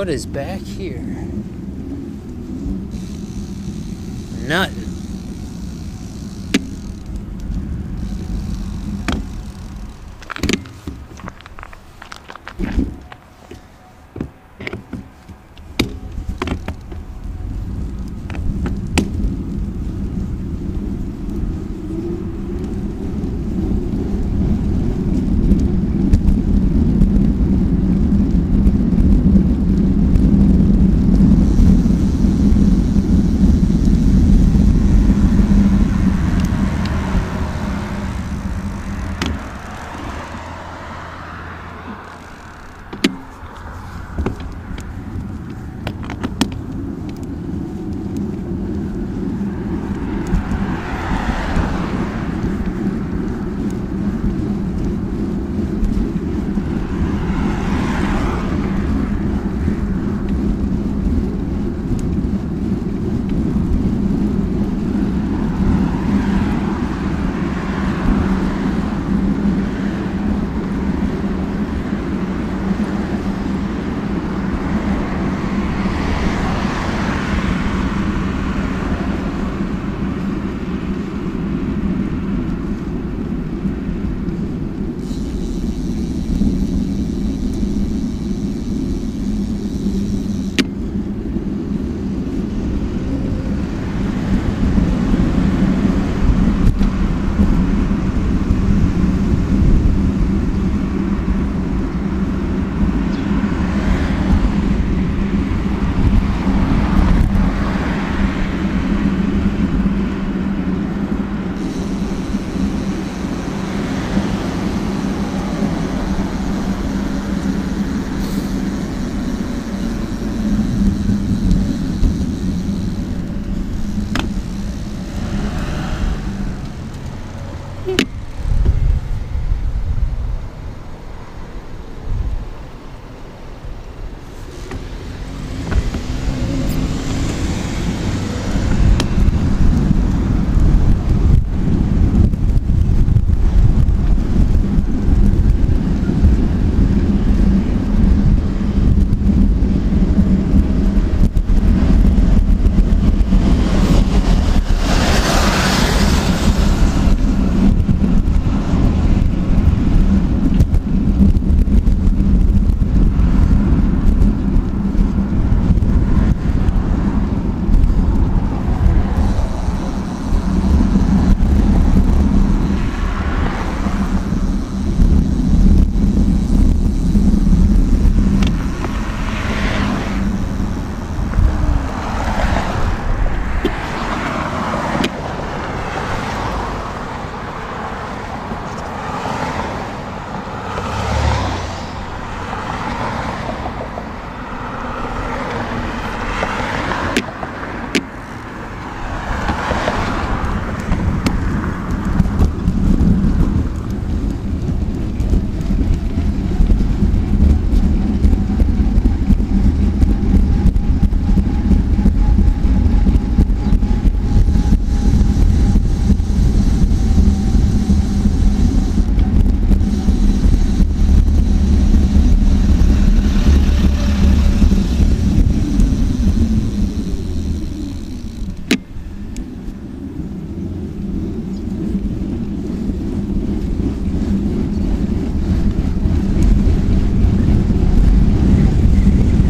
what is back here? Nothing.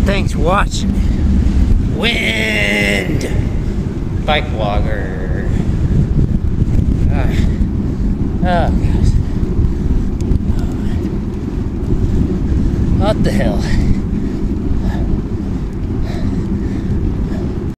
Thanks for watching. Wind! BikeBlogger. Oh, gosh. What the hell?